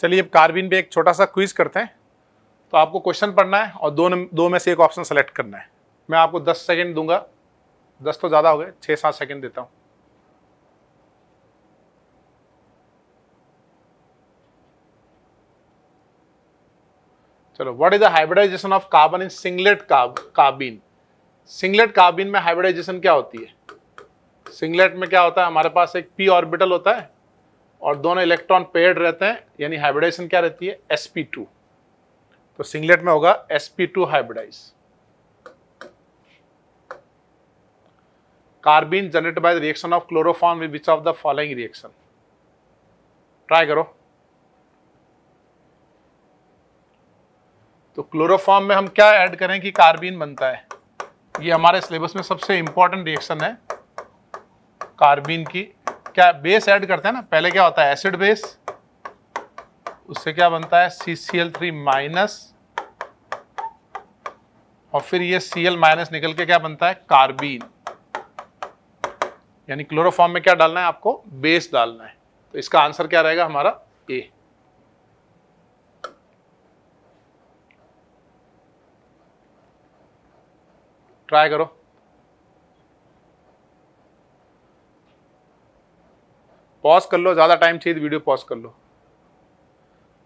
चलिए अब कार्बिन पे एक छोटा सा क्विज करते हैं। तो आपको क्वेश्चन पढ़ना है और दो में से एक ऑप्शन सेलेक्ट करना है। मैं आपको 10 सेकंड दूंगा, 10 तो ज़्यादा हो गए, 6-7 सेकंड देता हूँ। चलो, what is the hybridisation of carbon in singlet carbene? Singlet carbene में हाइब्रिडाइजेशन क्या होती है? सिंगलेट में क्या होता है, हमारे पास एक पी ऑर्बिटल होता है और दोनों इलेक्ट्रॉन पेयर्ड रहते हैं, यानी हाइब्रिडाइजेशन क्या रहती है, sp2। तो सिंगलेट में होगा sp2 hybridise. Carbene generated by the reaction of chloroform with which of the following reaction? Try करो। तो क्लोरोफॉर्म में हम क्या ऐड करें कि कार्बिन बनता है? ये हमारे सिलेबस में सबसे इंपॉर्टेंट रिएक्शन है। कार्बिन की क्या बेस ऐड करते हैं ना, पहले क्या होता है एसिड बेस, उससे क्या बनता है CCl3- और फिर ये Cl- निकल के क्या बनता है कार्बिन। यानी क्लोरोफॉर्म में क्या डालना है आपको, बेस डालना है। तो इसका आंसर क्या रहेगा हमारा ए। ट्राई करो। पॉज कर लो, ज्यादा टाइम चाहिए वीडियो पॉज कर लो।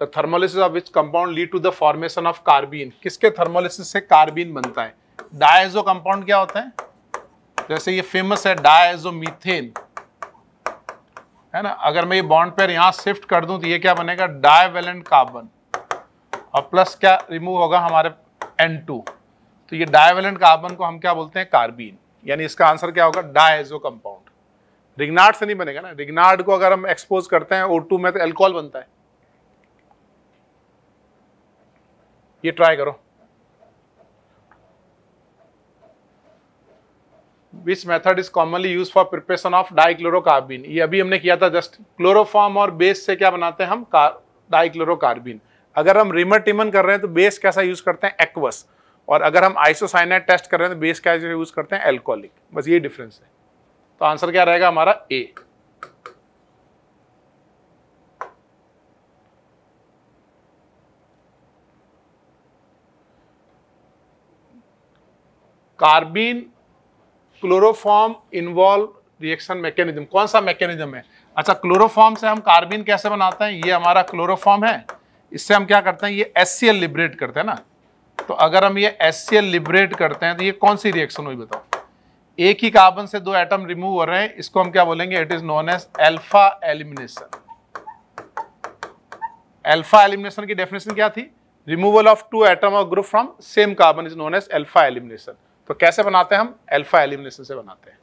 The thermolysis of which compound lead to the formation of carbene? किसके थर्मोलिसिस से कार्बिन बनता है? डायएजो कंपाउंड क्या होते हैं, जैसे ये फेमस है डायएजो मीथेन, है ना। अगर मैं ये बॉन्ड पेयर यहां शिफ्ट कर दूं तो ये क्या बनेगा, डायवेलेंट कार्बन, और प्लस क्या रिमूव होगा हमारे N2। तो ये डायवेलेंट कार्बन को हम क्या बोलते हैं, कार्बिन। यानी इसका आंसर क्या होगा, डायएजो कंपाउंड। रिग्नार्ड से नहीं बनेगा ना, रिग्नार्ड को अगर हम एक्सपोज करते हैं O2 में तो अल्कोहल बनता है। ये ट्राई करो। Which method is commonly use for preparation of dichlorocarbene? ये अभी हमने किया था जस्ट, क्लोरोफॉर्म और बेस से क्या बनाते हैं हम डाइक्लोरोकार्बीन। अगर हम रिमर टिमन कर रहे हैं तो बेस कैसा यूज करते हैं, एक्वस, और अगर हम आइसोसाइना टेस्ट कर रहे हैं तो बेस क्या यूज करते हैं, एल्कोहलिक। बस ये डिफरेंस है। तो आंसर क्या रहेगा हमारा A. Carbene chloroform involve reaction mechanism कौन सा मैकेनिज्म है? अच्छा, क्लोरोफॉर्म से हम कार्बिन कैसे बनाते हैं? ये हमारा क्लोरोफॉर्म है, इससे हम क्या करते हैं, ये HCl लिबरेट करते हैं ना। तो अगर हम ये HCl लिबरेट करते हैं तो ये कौन सी रिएक्शन हुई बताओ? एक ही कार्बन से दो एटम रिमूव हो रहे हैं, इसको हम क्या बोलेंगे, it is known as alpha elimination. Alpha elimination की डेफिनेशन क्या थी, रिमूवल ऑफ टू एटम और group from same carbon is known as alpha elimination. तो कैसे बनाते हैं हम, एल्फा एलिमिनेशन से बनाते हैं।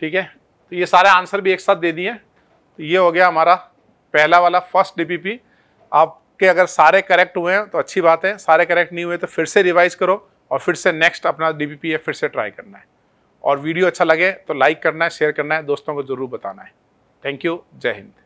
ठीक है, तो ये सारे आंसर भी एक साथ दे दिए। तो ये हो गया हमारा पहला वाला फर्स्ट DPP। आपके अगर सारे करेक्ट हुए हैं तो अच्छी बात है, सारे करेक्ट नहीं हुए तो फिर से रिवाइज करो और फिर से नेक्स्ट अपना DPP है फिर से ट्राई करना है। और वीडियो अच्छा लगे तो लाइक करना है, शेयर करना है, दोस्तों को जरूर बताना है। थैंक यू, जय हिंद।